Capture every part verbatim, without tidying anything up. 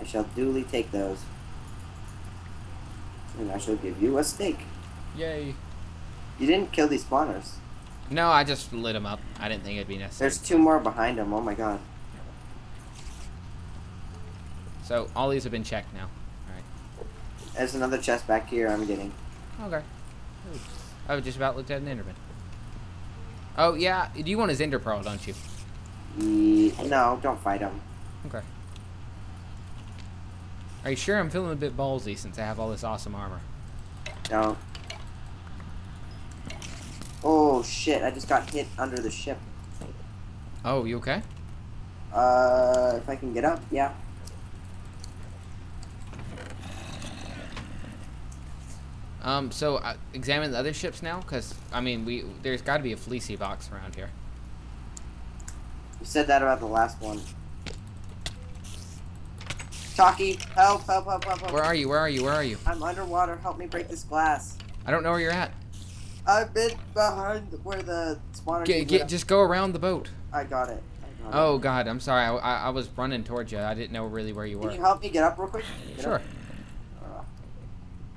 I shall duly take those. And I shall give you a steak. Yay. You didn't kill these spawners. No, I just lit them up. I didn't think it'd be necessary. There's two more behind them. Oh my god. So, all these have been checked now. Alright. There's another chest back here I'm getting. Okay. Ooh. Oh, just about looked at an Enderman. Oh, yeah. You want his Ender Pearl, don't you? Yeah, no, don't fight him. Okay. Are you sure? I'm feeling a bit ballsy since I have all this awesome armor. No. Oh, shit. I just got hit under the ship. Oh, you okay? Uh, if I can get up, yeah. Um, so, uh, examine the other ships now, because, I mean, we there's got to be a fleecy box around here. You said that about the last one. Talkie, help, help, help, help, help. Where are you? Where are you? Where are you? I'm underwater. Help me break this glass. I don't know where you're at. I've been behind where the spawner... Get, get, just go around the boat. I got it. I got oh, it. God, I'm sorry. I, I, I was running towards you. I didn't know really where you were. Can you help me get up real quick? Get sure. Up.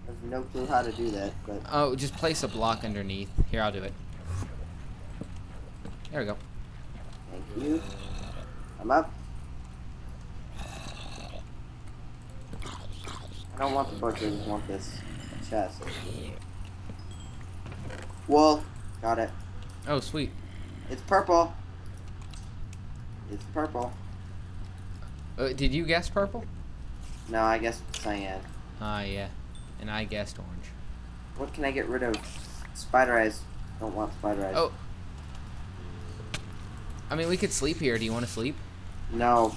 I have no clue how to do that, but... Oh, just place a block underneath. Here, I'll do it. There we go. Thank you. I'm up. I don't want the butcher, I just want this chest. Wool. Got it. Oh, sweet. It's purple. It's purple. Uh, did you guess purple? No, I guessed cyan. Ah, uh, yeah. And I guessed orange. What can I get rid of? Spider eyes. Don't want spider eyes. Oh. I mean, we could sleep here. Do you want to sleep? No.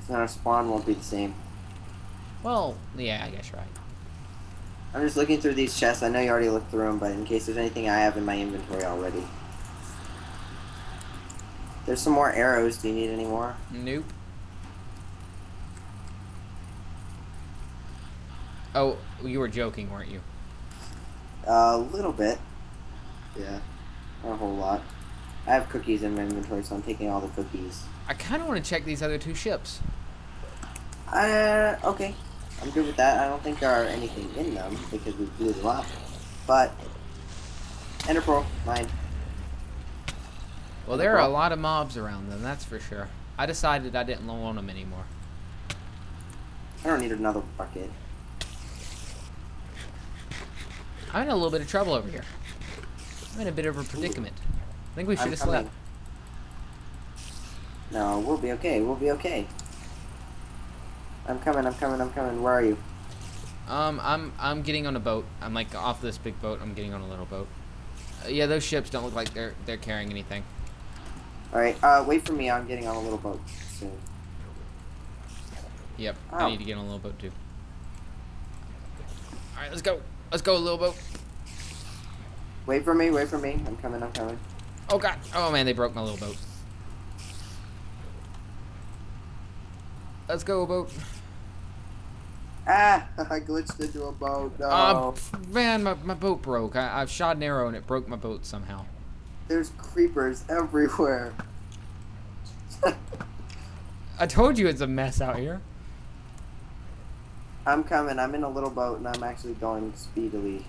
Because our spawn won't be the same. Well, yeah, I guess you're right. I'm just looking through these chests. I know you already looked through them, but in case there's anything I have in my inventory already. There's some more arrows. Do you need any more? Nope. Oh, you were joking, weren't you? A little bit. Yeah. Not a whole lot. I have cookies in my inventory, so I'm taking all the cookies. I kind of want to check these other two ships. Uh, okay. I'm good with that. I don't think there are anything in them, because we blew them up. But, Ender Pearl, mine. Well, there are a lot of mobs around them, that's for sure. I decided I didn't want them anymore. I don't need another bucket. I'm in a little bit of trouble over here. I'm in a bit of a predicament. I think we should I'm have slept. No, we'll be okay. We'll be okay. I'm coming. I'm coming. I'm coming. Where are you? Um, I'm I'm getting on a boat. I'm like off this big boat. I'm getting on a little boat. Uh, yeah, those ships don't look like they're they're carrying anything. All right. Uh, wait for me. I'm getting on a little boat soon. Yep. Oh. I need to get on a little boat too. All right. Let's go. Let's go, little boat. Wait for me, wait for me. I'm coming, I'm coming. Oh, God. Oh, man, they broke my little boat. Let's go, boat. Ah, I glitched into a boat. No. Uh, man, my, my boat broke. I, I've shot an arrow, and it broke my boat somehow. There's creepers everywhere. I told you it's a mess out here. I'm coming. I'm in a little boat, and I'm actually going speedily.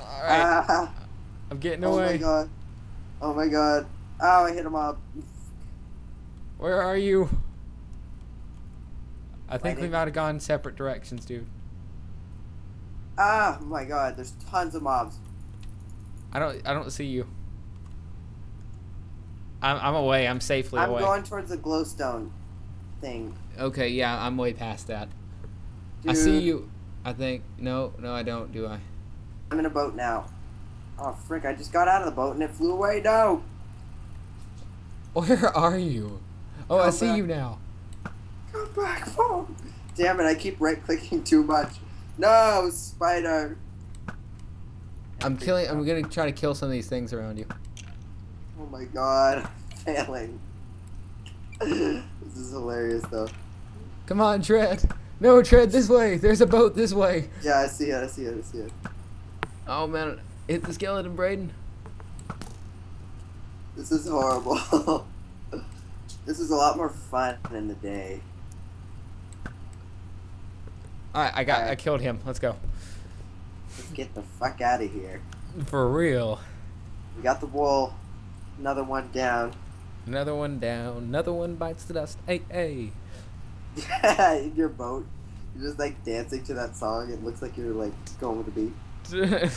All right. Ah. I'm getting away. Oh, my God. Oh, my God. Oh, I hit him up. Where are you? I think we might have gone separate directions, dude. Ah, my God. There's tons of mobs. I don't I don't see you. I'm, I'm away. I'm safely I'm away. I'm going towards the glowstone thing. Okay, yeah. I'm way past that. Dude. I see you, I think. No, no, I don't, do I? I'm in a boat now. Oh, frick, I just got out of the boat and it flew away. No! Where are you? Oh, Come I see back. you now. Come back home. Damn it, I keep right-clicking too much. No, spider. I'm killing, I'm going to try to kill some of these things around you. Oh, my God. I'm failing. This is hilarious, though. Come on, Tread. No, Tread this way. There's a boat this way. Yeah, I see it. I see it. I see it. Oh, man. Hit the skeleton, Brayden. This is horrible. This is a lot more fun than the day. Alright, I got, All right. I killed him. Let's go. Let's get the fuck out of here. For real. We got the wool. Another one down. Another one down. Another one bites the dust. Hey, hey. In your boat. You're just like dancing to that song. It looks like you're like going with the beat.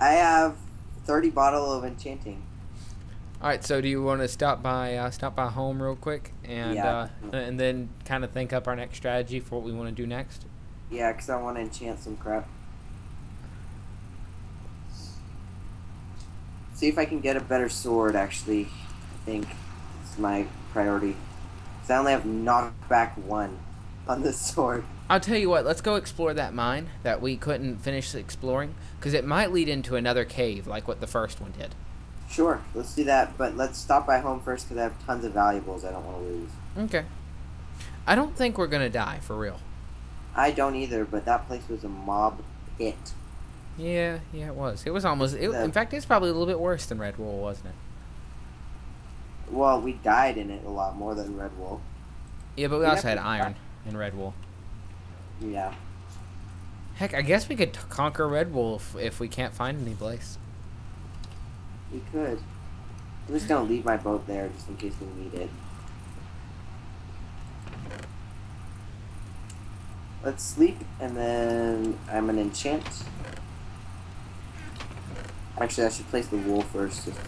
I have thirty bottle of enchanting. All right, so do you want to stop by uh, stop by home real quick and yeah. uh, and then kind of think up our next strategy for what we want to do next? Yeah, because I want to enchant some crap. See if I can get a better sword, actually. I think it's my priority. Because I only have knockback one on this sword. I'll tell you what, let's go explore that mine that we couldn't finish exploring, because it might lead into another cave like what the first one did. Sure, let's do that, but let's stop by home first because I have tons of valuables I don't want to lose. Okay. I don't think we're going to die, for real. I don't either, but that place was a mob pit. Yeah, yeah, it was. It was almost... It, the, in fact, it's probably a little bit worse than Red Wool, wasn't it? Well, we died in it a lot more than Red Wool. Yeah, but we, we also had iron in Red Wool. Yeah. Heck, I guess we could t conquer Red Wool if, if we can't find any place. We could. I'm just gonna leave my boat there just in case we need it. Let's sleep, and then I'm gonna enchant. Actually, I should place the wool first, just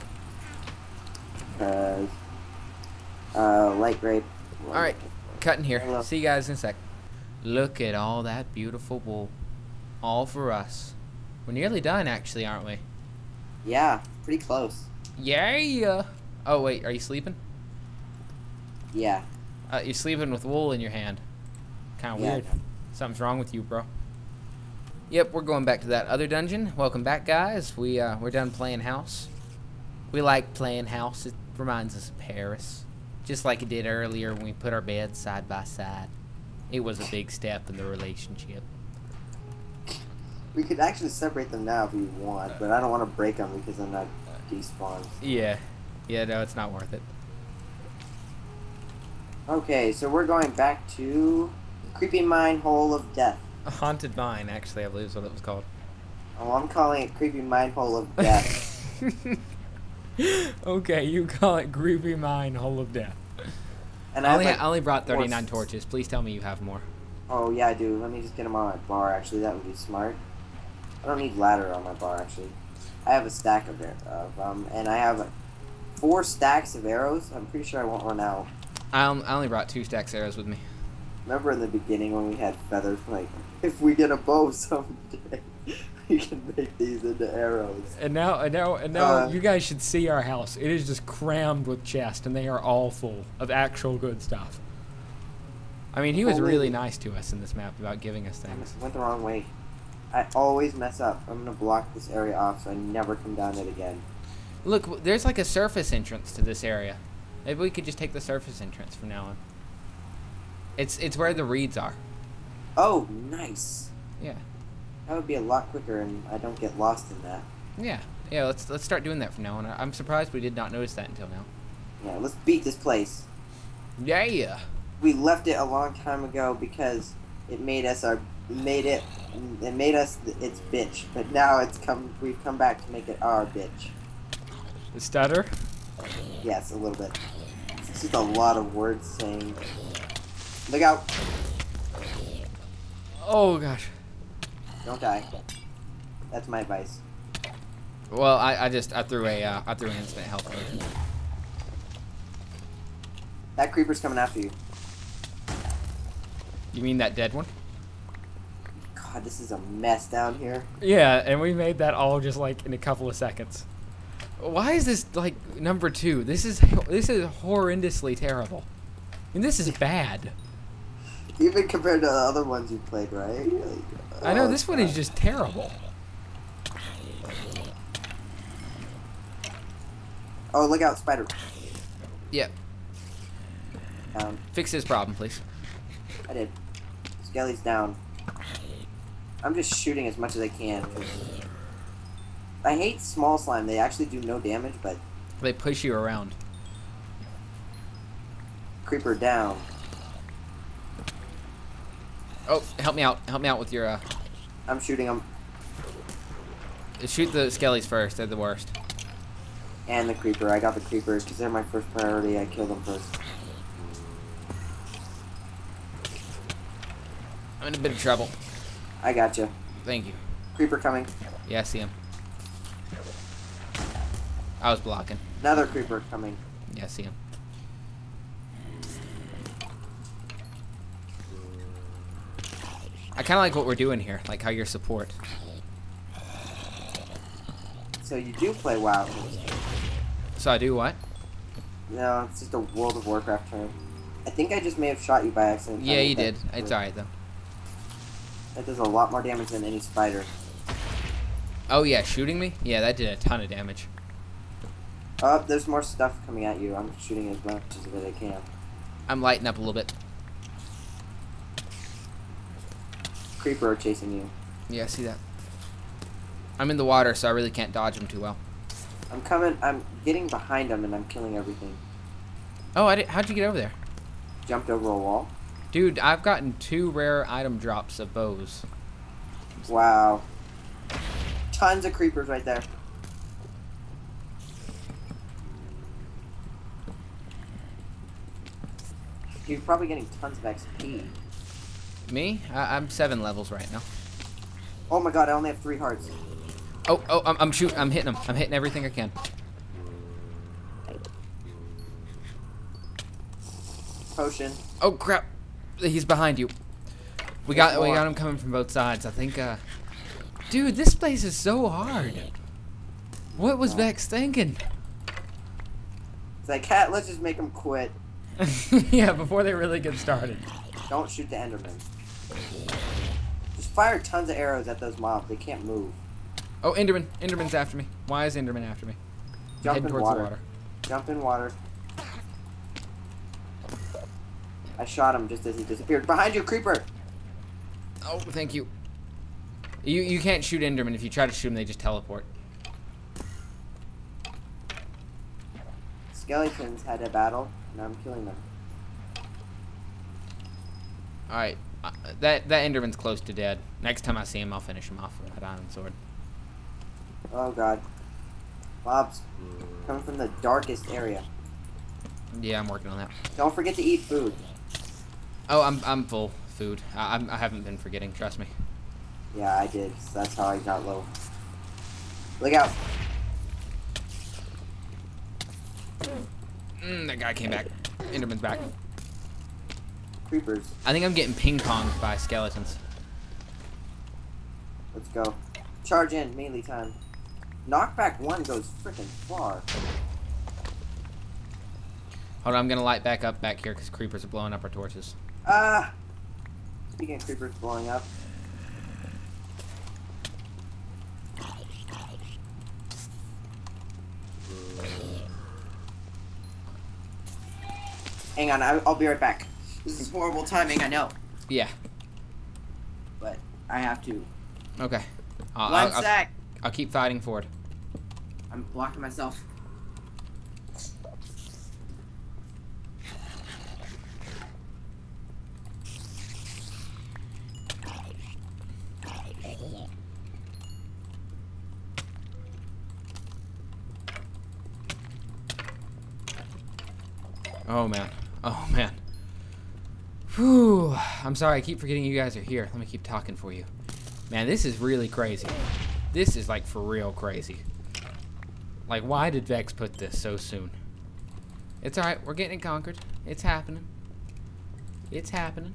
because. Uh, light grape. All right, cutting here. Hello. See you guys in a sec. Look at all that beautiful wool, all for us. We're nearly done, actually, aren't we? Yeah, pretty close. Yeah. Oh wait, are you sleeping? Yeah. Uh, you're sleeping with wool in your hand. Kind of yeah, weird. Something's wrong with you, bro. Yep, we're going back to that other dungeon. Welcome back, guys. We uh, we're done playing house. We like playing house. It reminds us of Paris, just like it did earlier when we put our beds side by side. It was a big step in the relationship. We could actually separate them now if we want, but I don't want to break them because I'm not despawned. Yeah. Yeah, no, it's not worth it. Okay, so we're going back to Creepy Mine Hole of Death. A haunted mine, actually, I believe is what it was called. Oh, I'm calling it Creepy Mine Hole of Death. Okay, you call it Creepy Mine Hole of Death. And I, I, only, like I only brought thirty-nine torches. Please tell me you have more. Oh, yeah, I do. Let me just get them on my bar, actually. That would be smart. I don't need ladder on my bar, actually. I have a stack of it, of, um, and I have like, four stacks of arrows. I'm pretty sure I won't run out. I, um, I only brought two stacks of arrows with me. Remember in the beginning when we had feathers? Like, if we get a bow someday, we can make these into arrows. And now, and now, and now uh, you guys should see our house. It is just crammed with chests, and they are all full of actual good stuff. I mean, he was really nice to us in this map about giving us things. I went the wrong way. I always mess up. I'm going to block this area off so I never come down it again. Look, there's like a surface entrance to this area. Maybe we could just take the surface entrance from now on. It's it's where the reeds are. Oh, nice. Yeah. That would be a lot quicker and I don't get lost in that. Yeah. Yeah, let's let's start doing that from now on. I'm surprised we did not notice that until now. Yeah, let's beat this place. Yeah. We left it a long time ago because it made us our made it it made us its bitch, but now it's come we've come back to make it our bitch. The stutter? Yes, a little bit. It's just a lot of words saying. Look out! Oh gosh! Don't die. That's my advice. Well, I I just I threw a uh, I threw an instant health potion. That creeper's coming after you. You mean that dead one? God, this is a mess down here. Yeah, and we made that all just like in a couple of seconds. Why is this like number two? This is this is horrendously terrible. And this is bad. Even compared to the other ones you played, right? Like, oh, I know this one is just terrible. Oh, look out, spider. Yeah. Um, Fix his problem, please. I did. Skelly's down. I'm just shooting as much as I can. I hate small slime. They actually do no damage, but... They push you around. Creeper down. Oh, help me out. Help me out with your, uh... I'm shooting them. Shoot the skellies first. They're the worst. And the creeper. I got the creepers because they're my first priority. I killed them first. I'm in a bit of trouble. I got you. Thank you. Creeper coming. Yeah, I see him. I was blocking. Another creeper coming. Yeah, I see him. I kind of like what we're doing here, like how you're support. So you do play WoW. So I do what? No, it's just a World of Warcraft term. I think I just may have shot you by accident. Yeah, you did. It's alright though. That does a lot more damage than any spider. Oh yeah, shooting me? Yeah, that did a ton of damage. Oh, there's more stuff coming at you. I'm shooting as much as I can. I'm lighting up a little bit. Creeper are chasing you. Yeah, I see that. I'm in the water, so I really can't dodge them too well. I'm coming. I'm getting behind them, and I'm killing everything. Oh, I did, how'd you get over there? Jumped over a wall. Dude, I've gotten two rare item drops of bows. Wow. Tons of creepers right there. You're probably getting tons of X P. Me? I I'm seven levels right now. Oh my god, I only have three hearts. Oh, oh, I'm, I'm shooting. I'm hitting them. I'm hitting everything I can. Potion. Oh crap! He's behind you. We got, we got him coming from both sides. I think. Uh, dude, this place is so hard. What was Vech's thinking? It's like, cat. Let's just make him quit. Yeah, before they really get started. Don't shoot the Enderman. Just fire tons of arrows at those mobs. They can't move. Oh, Enderman. Enderman's after me. Why is Enderman after me? Jump in towards water. The water. Jump in water. I shot him just as he disappeared. Behind you, creeper! Oh, thank you. You you can't shoot Enderman. If you try to shoot him, they just teleport. Skeletons had a battle, and I'm killing them. Alright. Uh, that, that Enderman's close to dead. Next time I see him, I'll finish him off with that iron sword. Oh god. Mobs coming from the darkest area. Yeah, I'm working on that. Don't forget to eat food. Oh, I'm I'm full food. I I'm, I haven't been forgetting. Trust me. Yeah, I did. So that's how I got low. Look out! Mm, that guy came back. Enderman's back. Creepers. I think I'm getting ping ponged by skeletons. Let's go. Charge in, melee time. Knockback one goes freaking far. Hold on, I'm gonna light back up back here because creepers are blowing up our torches. Ah! Uh, speaking of creepers blowing up. Hang on, I'll be right back. This is horrible timing, I know. Yeah. But I have to. Okay. I'll, One I'll, sec. I'll, I'll keep fighting for it. I'm blocking myself. Oh man. Oh man. Whew. I'm sorry, I keep forgetting you guys are here. Let me keep talking for you. Man, this is really crazy. This is like for real crazy. Like, why did Vech's put this so soon? It's alright, we're getting it conquered. It's happening. It's happening.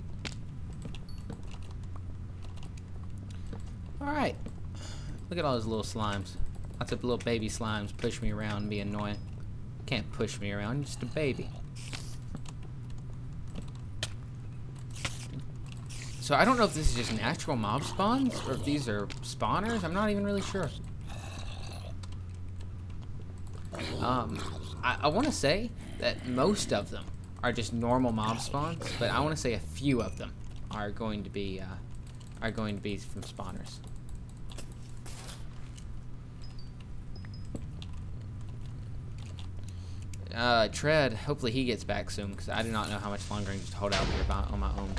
Alright. Look at all those little slimes. Lots of little baby slimes push me around and be annoying. Can't push me around, I'm just a baby. So I don't know if this is just natural mob spawns, or if these are spawners. I'm not even really sure. Um, I, I want to say that most of them are just normal mob spawns, but I want to say a few of them are going to be uh, are going to be from spawners. Uh, Tread. Hopefully he gets back soon, because I do not know how much longer I can just hold out here on my own.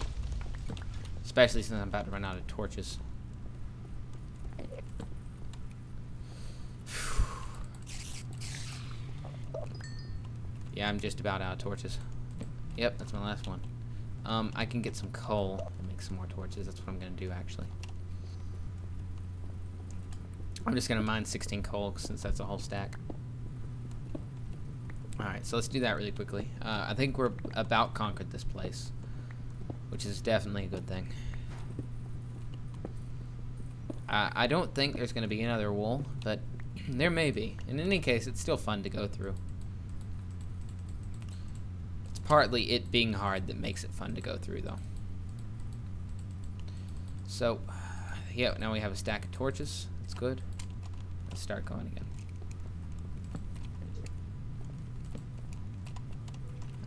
Especially since I'm about to run out of torches. Yeah, I'm just about out of torches. Yep, that's my last one. Um, I can get some coal and make some more torches. That's what I'm going to do, actually. I'm just going to mine sixteen coal, since that's a whole stack. Alright, so let's do that really quickly. Uh, I think we're about conquered this place, which is definitely a good thing. Uh, I don't think there's going to be another wool, but there may be. In any case, it's still fun to go through. Partly it being hard that makes it fun to go through, though. So, yeah, now we have a stack of torches. That's good. Let's start going again.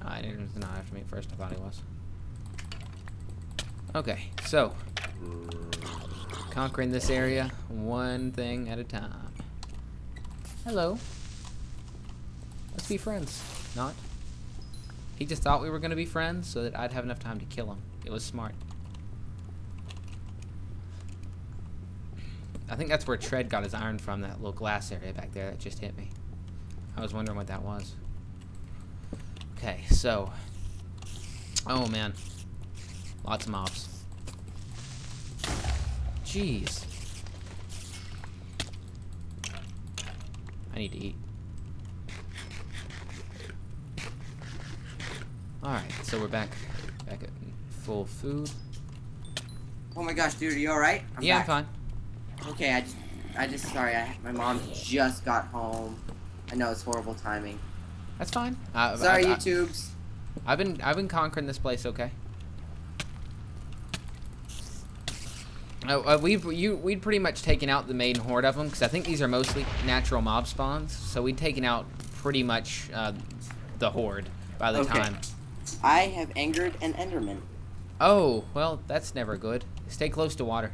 Uh, Adrian's not after me at first. I thought he was. Okay, so conquering this area one thing at a time. Hello. Let's be friends. Not. He just thought we were going to be friends so that I'd have enough time to kill him. It was smart. I think that's where Tread got his iron from, that little glass area back there that just hit me. I was wondering what that was. Okay, so. Oh, man. Lots of mobs. Jeez. I need to eat. Alright, so we're back back at full food. Oh my gosh, dude, are you alright? Yeah, back. I'm fine. Okay, I just, I just, sorry, I, my mom just got home. I know, it's horrible timing. That's fine. Uh, sorry, I, I, YouTubes. I've been, I've been conquering this place, okay? Uh, we've, you, we'd pretty much taken out the main horde of them, because I think these are mostly natural mob spawns, so we'd taken out pretty much uh, the horde by the okay. time. I have angered an enderman. Oh, well, that's never good. Stay close to water.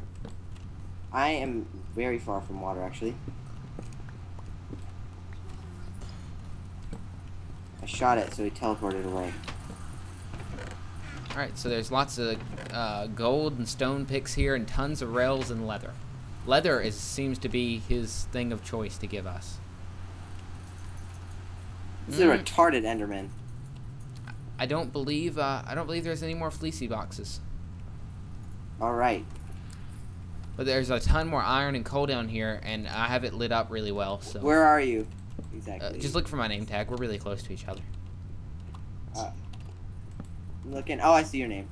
I am very far from water, actually. I shot it, so he teleported away. Alright, so there's lots of uh, gold and stone picks here, and tons of rails and leather. Leather is, seems to be his thing of choice to give us. This mm. is a retarded enderman. I don't believe uh, I don't believe there's any more fleecy boxes. All right. But there's a ton more iron and coal down here, and I have it lit up really well. So where are you? Exactly. Uh, just look for my name tag. We're really close to each other. Uh, I'm looking. Oh, I see your name.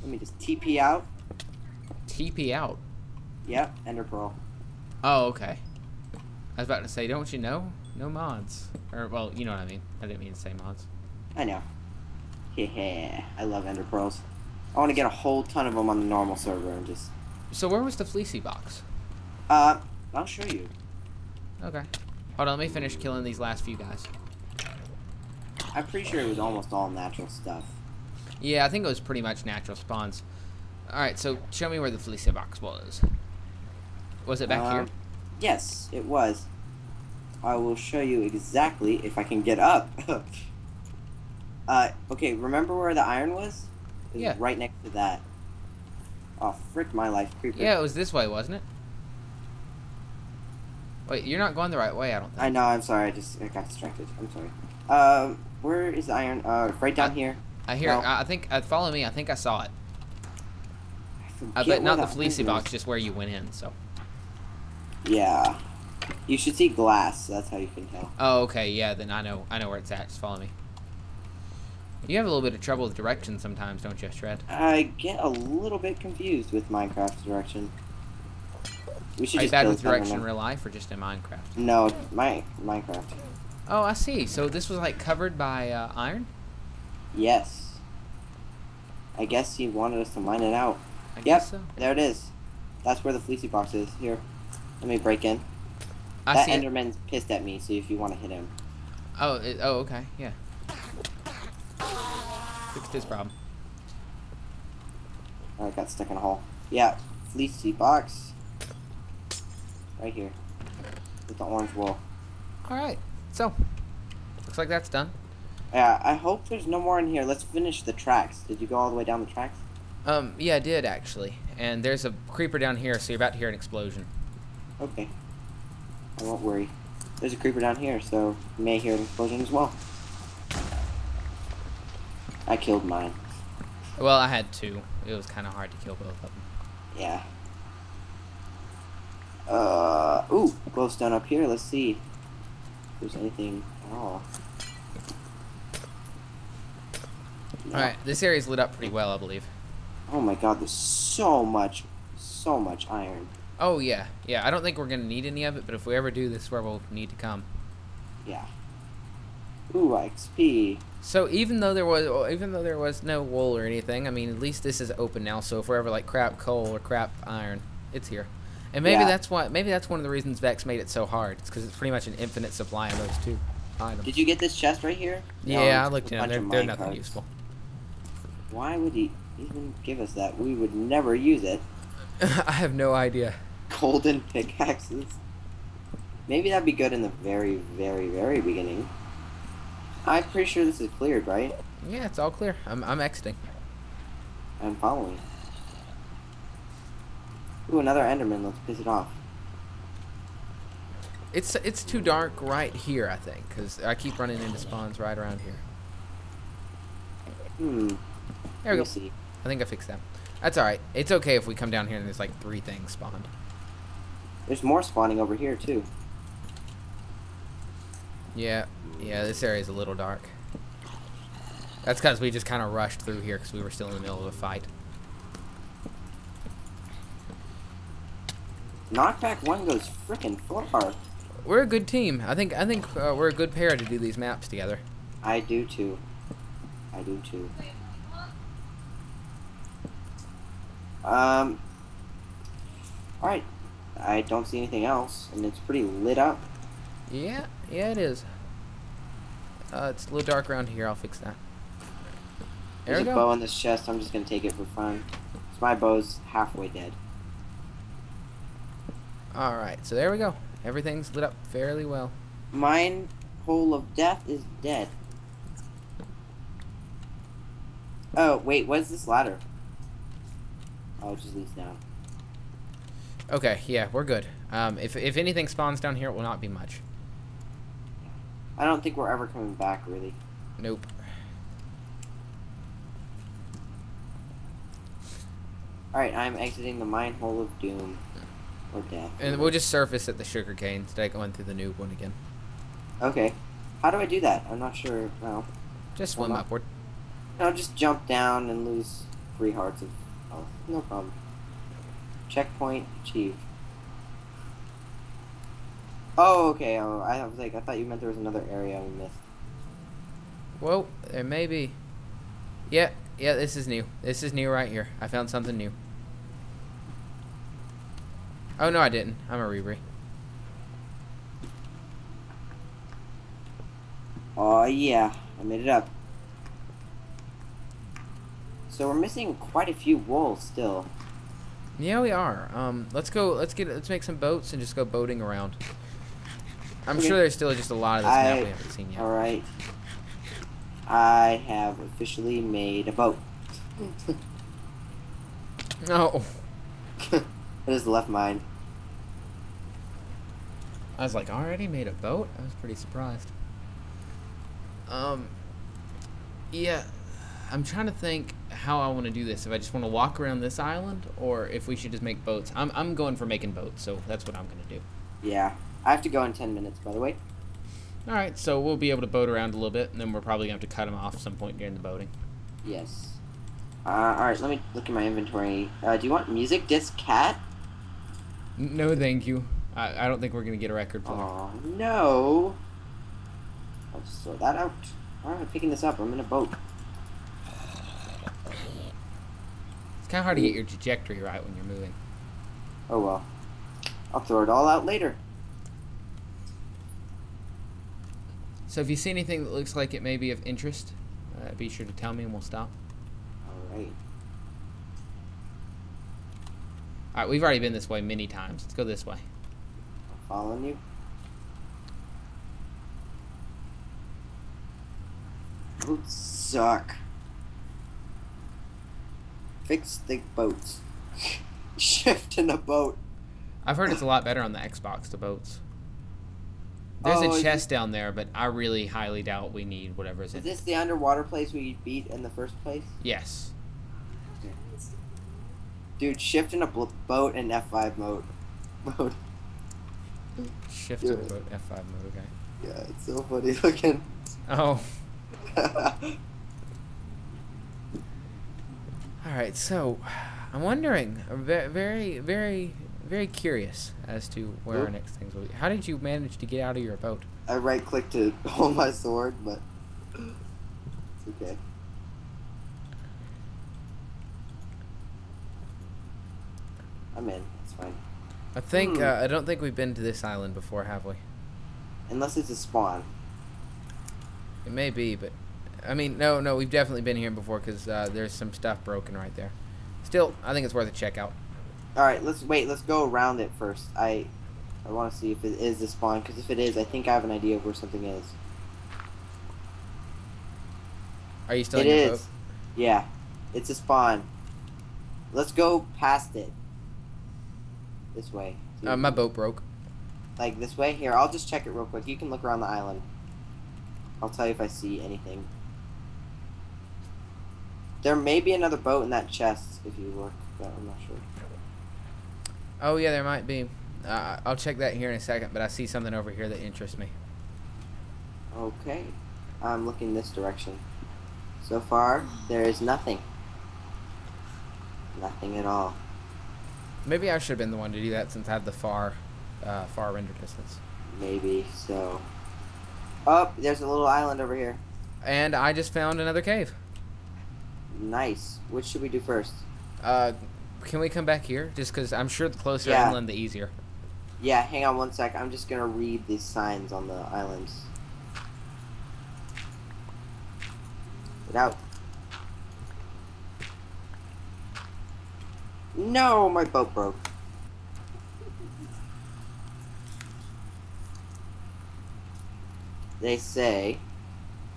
Let me just T P out. T P out. Yep. Ender Pearl. Oh, okay. I was about to say, don't you know? No mods. Or well, you know what I mean. I didn't mean to say mods. I know. Yeah, I love ender pearls. I want to get a whole ton of them on the normal server and just. So where was the fleecy box? Uh, I'll show you. Okay. Hold on, let me finish killing these last few guys. I'm pretty sure it was almost all natural stuff. Yeah, I think it was pretty much natural spawns. All right, so show me where the fleecy box was. Was it back um, here? Yes, it was. I will show you exactly if I can get up. Uh, okay, remember where the iron was? It was yeah. right next to that. Oh, frick my life, creeper. Yeah, it was this way, wasn't it? Wait, you're not going the right way, I don't think. I know, I'm sorry, I just I got distracted. I'm sorry. Um, where is the iron? Uh, right down I, here. I hear no. I think, uh, follow me, I think I saw it. I uh, but not the fleecy box, just where you went in, so. Yeah. You should see glass, so that's how you can tell. Oh, okay, yeah, then I know, I know where it's at, just follow me. You have a little bit of trouble with direction sometimes, don't you, Shred? I get a little bit confused with Minecraft's direction. We should Are you just bad with direction in real life or just in Minecraft? No, my Minecraft. Oh, I see. So this was like covered by uh, iron? Yes. I guess he wanted us to mine it out. I yep, so. There it is. That's where the fleecy box is. Here, let me break in. I that see Enderman's it. pissed at me, so if you want to hit him. Oh, it, oh, okay, yeah. Fixed his problem. Oh, I got stuck in a hole. Yeah, fleecy box. Right here. With the orange wool. Alright, so. Looks like that's done. Yeah, I hope there's no more in here. Let's finish the tracks. Did you go all the way down the tracks? Um, yeah, I did, actually. And there's a creeper down here, so you're about to hear an explosion. Okay. I won't worry. There's a creeper down here, so you may hear an explosion as well. I killed mine. Well, I had two. It was kind of hard to kill both of them. Yeah. Uh, ooh, glowstone up here. Let's see if there's anything at all. No. Alright, this area's lit up pretty well, I believe. Oh my god, there's so much, so much iron. Oh yeah, yeah, I don't think we're going to need any of it, but if we ever do, this is where we'll need to come. Yeah. Ooh, X P. So even though there was, even though there was no wool or anything, I mean, at least this is open now, so if we're ever like crap coal or crap iron, it's here. And maybe yeah. that's why. Maybe that's one of the reasons Vex made it so hard. It's because it's pretty much an infinite supply of those two items. Did you get this chest right here? Yeah, no, I looked in. They're, they're nothing cards. useful. Why would he even give us that? We would never use it. I have no idea. Golden pickaxes. Maybe that'd be good in the very, very, very beginning. I'm pretty sure this is cleared, right? Yeah, it's all clear. I'm, I'm exiting. I'm following. Ooh, another Enderman. Let's piss it off. It's it's too dark right here, I think, because I keep running into spawns right around here. Hmm. There we go. See. I think I fixed that. That's all right. It's okay if we come down here and there's like three things spawned. There's more spawning over here too. Yeah, yeah. This area's a little dark. That's because we just kind of rushed through here because we were still in the middle of a fight. Knockback one goes frickin' far. We're a good team. I think I think uh, we're a good pair to do these maps together. I do too. I do too. Um. All right. I don't see anything else, and it's pretty lit up. Yeah. Yeah, it is. Uh, it's a little dark around here. I'll fix that. There There's we go. a bow in this chest. I'm just gonna take it for fun. So my bow's halfway dead. Alright, so there we go. Everything's lit up fairly well. Mine hole of death is dead. Oh, wait, what is this ladder? Oh, it just leads down. Okay, yeah, we're good. Um, if, if anything spawns down here, it will not be much. I don't think we're ever coming back, really. Nope. Alright, I'm exiting the mine hole of doom. Or death. And we'll just surface at the sugar cane instead of going through the noob one again. Okay. How do I do that? I'm not sure. No. Just swim well, upward. No, just jump down and lose three hearts of health. No problem. Checkpoint achieved. Oh, okay. Oh, I was like, I thought you meant there was another area we missed. Well, there may be. Yeah, yeah, this is new. This is new right here. I found something new. Oh, no, I didn't. I'm a Rebri. Oh, yeah. I made it up. So we're missing quite a few wool still. Yeah, we are. Um, let's go, let's get, let's make some boats and just go boating around. I'm okay. sure there's still just a lot of this I, map we haven't seen yet. Alright. I have officially made a boat. No. I just left mine. I was like, already made a boat? I was pretty surprised. Um, yeah, I'm trying to think how I want to do this. If I just want to walk around this island, or if we should just make boats. I'm, I'm going for making boats, so that's what I'm going to do. Yeah, I have to go in ten minutes, by the way. All right, so we'll be able to boat around a little bit, and then we're probably going to have to cut them off at some point during the boating. Yes. Uh, all right, let me look at my inventory. Uh, do you want music disc cat? No, thank you. I, I don't think we're going to get a record player. Oh, no. I'll just throw that out. Why am I picking this up? I'm in a boat. It's kind of hard to get your trajectory right when you're moving. Oh, well. I'll throw it all out later. So if you see anything that looks like it may be of interest, uh, be sure to tell me and we'll stop. All right. Alright, we've already been this way many times. Let's go this way. I'm following you. Boots suck. Vech's Thick Boats. Shift in a boat. I've heard it's a lot better on the Xbox, the boats. There's oh, a chest down there, but I really highly doubt we need whatever is in it. Is this the underwater place we beat in the first place? Yes. Okay. Dude, shift in a boat in F five mode. mode. Shift in a boat F five mode, okay. Yeah, it's so funny looking. Oh. Alright, so I'm wondering, very, very, very curious as to where Oop. our next things will be. How did you manage to get out of your boat? I right clicked to hold my sword, but it's okay. I'm in. It's fine. I think hmm. uh, I don't think we've been to this island before, have we? Unless it's a spawn. It may be, but I mean, no, no, we've definitely been here before because uh, there's some stuff broken right there. Still, I think it's worth a check out. All right, let's wait. Let's go around it first. I, I want to see if it is the spawn, because if it is, I think I have an idea of where something is. Are you still it in your is. boat? Yeah, it's a spawn. Let's go past it. This way. Uh, my boat broke. Like this way? Here, I'll just check it real quick. You can look around the island. I'll tell you if I see anything. There may be another boat in that chest if you look, but I'm not sure. Oh yeah, there might be. Uh, I'll check that here in a second, but I see something over here that interests me. Okay. I'm looking this direction. So far, there is nothing. Nothing at all. Maybe I should have been the one to do that since I had the far, uh, far render distance. Maybe, so... Oh, there's a little island over here. And I just found another cave. Nice. Which should we do first? Uh... Can we come back here? Just because I'm sure the closer yeah. inland, the easier. Yeah, hang on one sec. I'm just going to read these signs on the islands. Get out. No, my boat broke. They say,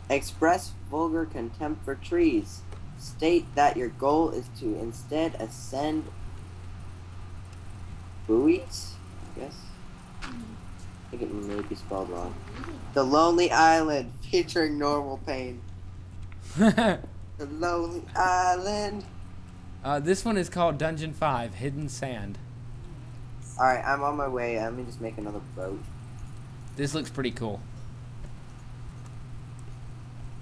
express vulgar contempt for trees. State that your goal is to instead ascend buoys, I guess. I think it may be spelled wrong. The Lonely Island, featuring normal pain. The Lonely Island. Uh, this one is called Dungeon five, Hidden Sand. Alright, I'm on my way. Let me just make another boat. This looks pretty cool.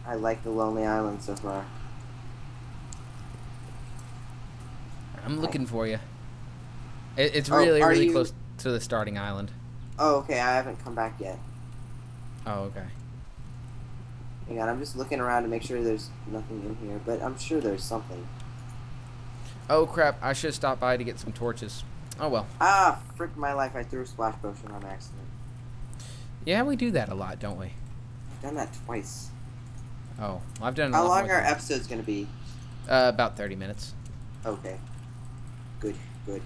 I like the Lonely Island so far. I'm looking for you. It, it's really, oh, really you... close to the starting island. Oh, okay. I haven't come back yet. Oh, okay. Hang on. I'm just looking around to make sure there's nothing in here, but I'm sure there's something. Oh, crap. I should stop by to get some torches. Oh, well. Ah, frick my life. I threw a splash potion on accident. Yeah, we do that a lot, don't we? I've done that twice. Oh, well, I've done a How lot long are our episodes going to be? Uh, about thirty minutes. Okay. Good, good.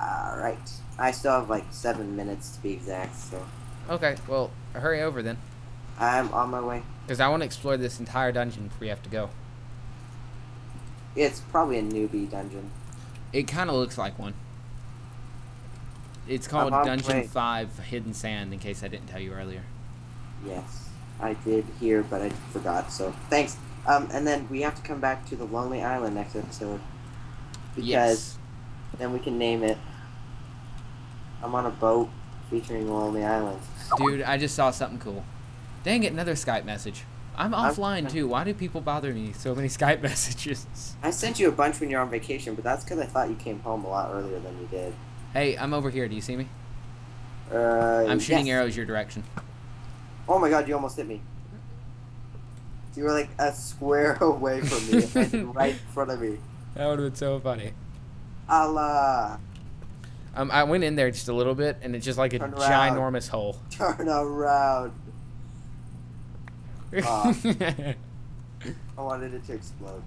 Alright. I still have like seven minutes to be exact, so... Okay, well, hurry over then. I'm on my way. Because I want to explore this entire dungeon before you have to go. It's probably a newbie dungeon. It kind of looks like one. It's called Dungeon five Hidden Sand, in case I didn't tell you earlier. Yes, I did hear, but I forgot, so thanks. Um, and then we have to come back to the Lonely Island next episode. Because yes. then we can name it. I'm on a boat featuring Lonely Island. Dude, I just saw something cool. Dang it, another Skype message. I'm offline I'm, too. Why do people bother me? So many Skype messages. I sent you a bunch when you're on vacation, but that's because I thought you came home a lot earlier than you did. Hey, I'm over here. Do you see me? Uh, I'm shooting yes. arrows your direction. Oh my god, you almost hit me. You were like a square away from me, and right in front of me. That would have been so funny. Allah. Um, I went in there just a little bit, and it's just like a ginormous hole. Turn around. Oh. I wanted it to explode.